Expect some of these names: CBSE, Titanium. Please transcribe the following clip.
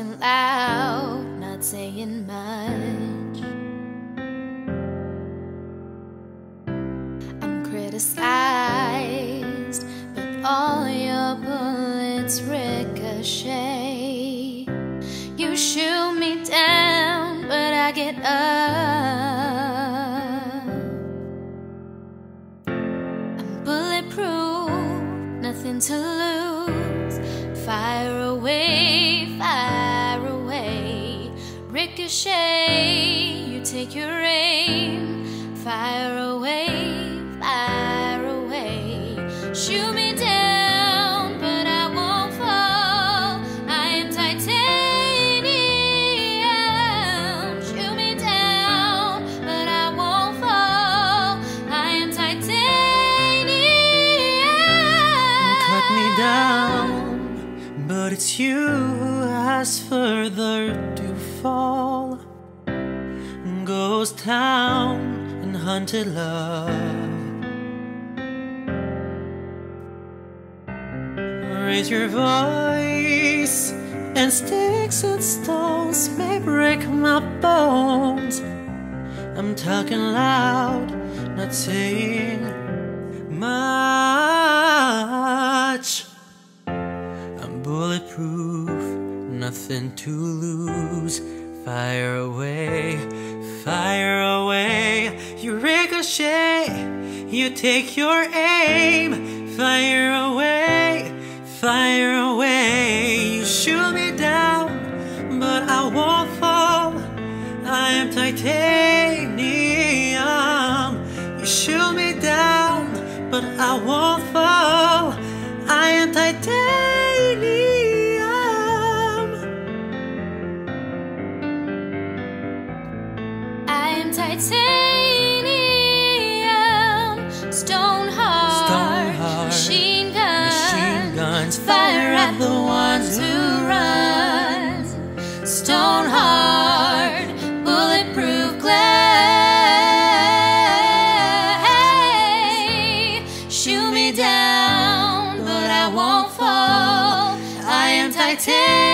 talking loud, not saying much. I'm criticized, but all your bullets ricochet. You shoot me down, but I get up. I'm bulletproof, nothing to lose. Fire away, fire away. Ricochet, you take your aim. Fire away, fire away. Shoot me down, but I won't fall. I am titanium. Shoot me down, but I won't fall. I am titanium. Cut me down, but it's you who has further to fall. Ghost town and haunted love. Raise your voice, and sticks and stones may break my bones. I'm talking loud, not saying much. Bulletproof, nothing to lose. Fire away, fire away. You ricochet, you take your aim. Fire away, fire away. You shoot me down, but I won't fall. I am titanium. You shoot me down, but I won't fall. I am titanium. Titanium, stone hard. Machine guns, fire at the ones who run. Stone hard, bulletproof glass. Shoot me down, but I won't fall. I am titanium.